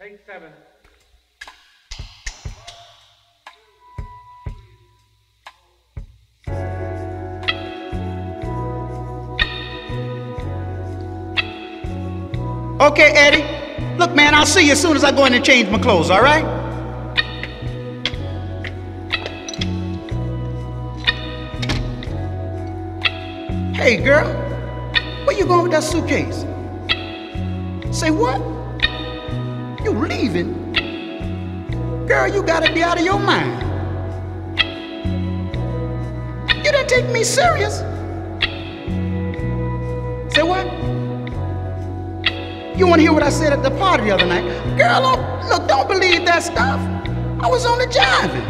Take 7. Okay, Eddie. Look, man, I'll see you as soon as I go in and change my clothes, all right? Hey, girl. Where you going with that suitcase? Say what? You leaving? Girl, you gotta be out of your mind. You didn't take me serious. Say what? You want to hear what I said at the party the other night? Girl, look, don't believe that stuff. I was only jiving.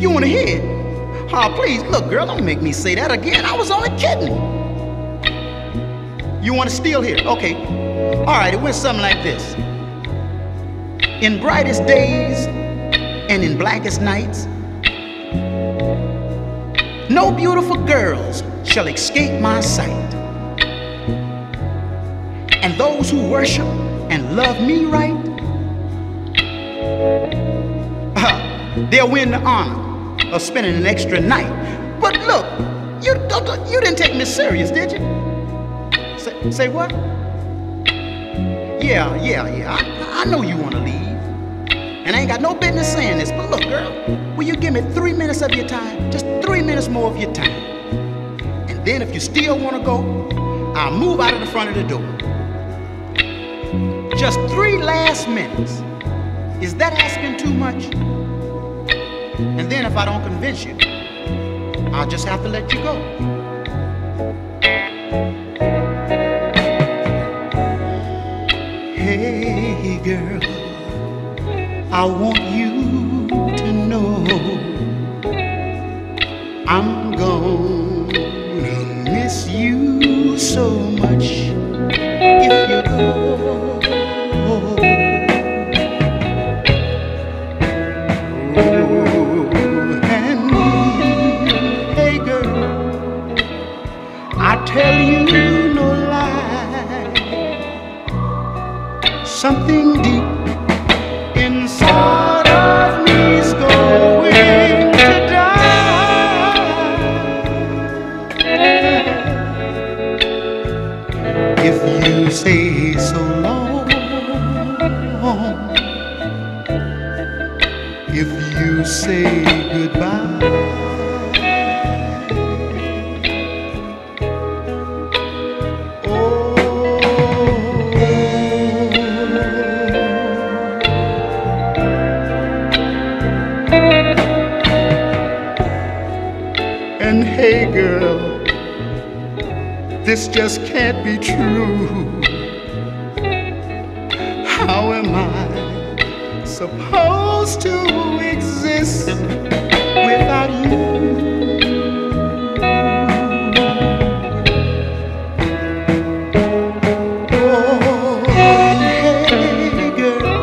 You want to hear it? Oh, please, look, girl, don't make me say that again. I was only kidding. You want to steal here? Okay. All right, it went something like this. In brightest days and in blackest nights, no beautiful girls shall escape my sight. And those who worship and love me right, they'll win the honor of spending an extra night. But look, you didn't take me serious, did you? Say what? Yeah. I know you want to leave. And I ain't got no business saying this, but look, girl, will you give me 3 minutes of your time? Just 3 minutes more of your time. And then if you still want to go, I'll move out of the front of the door. Just 3 last minutes. Is that asking too much? And then if I don't convince you, I'll just have to let you go. Hey girl, I want you to know I'm gonna miss you so much if you go. Tell you no lie, something deep inside of me's going to die. If you say so long, if you say goodbye, this just can't be true. How am I supposed to exist without you? Oh, hey girl,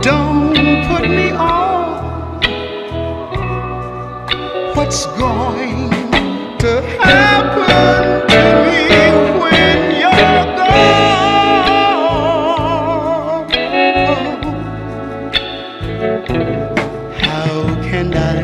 don't put me off. What's going to happen to me when you're gone? How can I